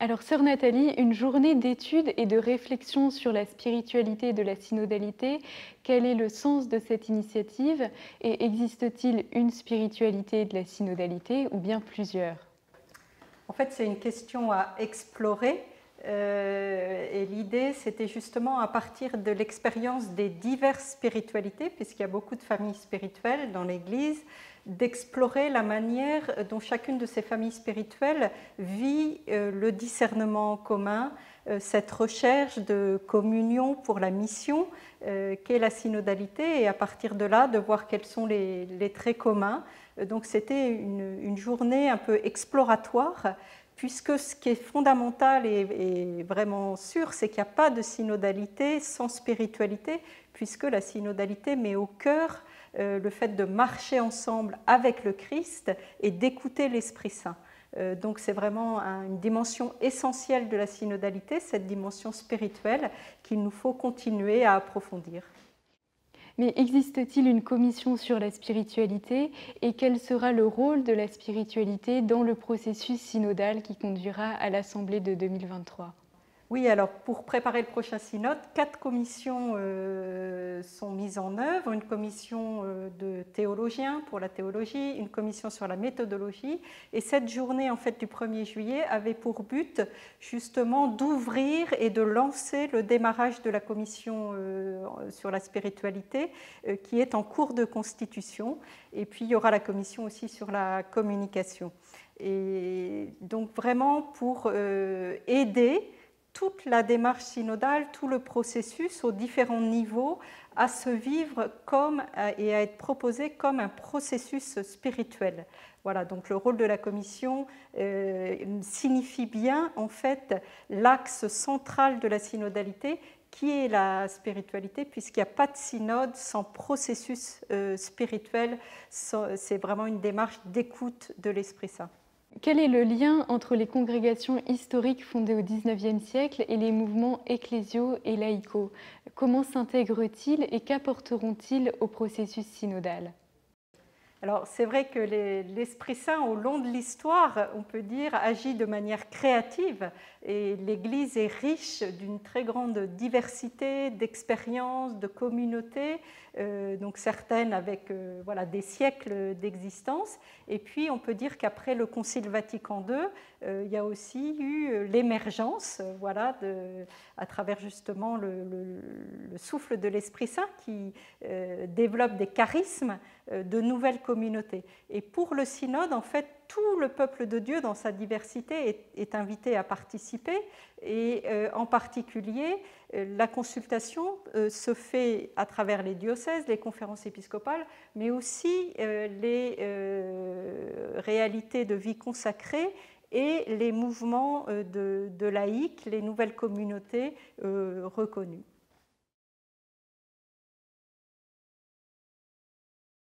Alors, Sœur Nathalie, une journée d'études et de réflexion sur la spiritualité de la synodalité, quel est le sens de cette initiative et existe-t-il une spiritualité de la synodalité ou bien plusieurs? En fait, c'est une question à explorer et l'idée, c'était justement à partir de l'expérience des diverses spiritualités, puisqu'il y a beaucoup de familles spirituelles dans l'Église, d'explorer la manière dont chacune de ces familles spirituelles vit le discernement commun, cette recherche de communion pour la mission qu'est la synodalité, et à partir de là, de voir quels sont les traits communs. Donc c'était une journée un peu exploratoire, puisque ce qui est fondamental et vraiment sûr, c'est qu'il n'y a pas de synodalité sans spiritualité, puisque la synodalité met au cœur le fait de marcher ensemble avec le Christ et d'écouter l'Esprit Saint. Donc c'est vraiment une dimension essentielle de la synodalité, cette dimension spirituelle qu'il nous faut continuer à approfondir. Mais existe-t-il une commission sur la spiritualité et quel sera le rôle de la spiritualité dans le processus synodal qui conduira à l'Assemblée de 2023 ? Oui, alors pour préparer le prochain synode, 4 commissions sont mises en œuvre. Une commission de théologiens pour la théologie, une commission sur la méthodologie. Et cette journée en fait, du 1er juillet avait pour but justement d'ouvrir et de lancer le démarrage de la commission sur la spiritualité qui est en cours de constitution. Et puis il y aura la commission aussi sur la communication. Et donc vraiment pour aider toute la démarche synodale, tout le processus aux différents niveaux à se vivre comme et à être proposé comme un processus spirituel. Voilà, donc le rôle de la commission signifie bien en fait l'axe central de la synodalité qui est la spiritualité, puisqu'il n'y a pas de synode sans processus spirituel, c'est vraiment une démarche d'écoute de l'Esprit Saint. Quel est le lien entre les congrégations historiques fondées au XIXe siècle et les mouvements ecclésiaux et laïcaux? Comment s'intègrent-ils et qu'apporteront-ils au processus synodal? Alors c'est vrai que l'Esprit Saint, au long de l'histoire, on peut dire, agit de manière créative et l'Église est riche d'une très grande diversité d'expériences, de communautés, donc certaines avec voilà, des siècles d'existence. Et puis on peut dire qu'après le Concile Vatican II, il y a aussi eu l'émergence voilà, à travers justement le souffle de l'Esprit Saint qui développe des charismes, de nouvelles communautés. Et pour le synode, en fait, tout le peuple de Dieu, dans sa diversité, est invité à participer. Et en particulier, la consultation se fait à travers les diocèses, les conférences épiscopales, mais aussi les réalités de vie consacrée et les mouvements de laïcs, les nouvelles communautés reconnues.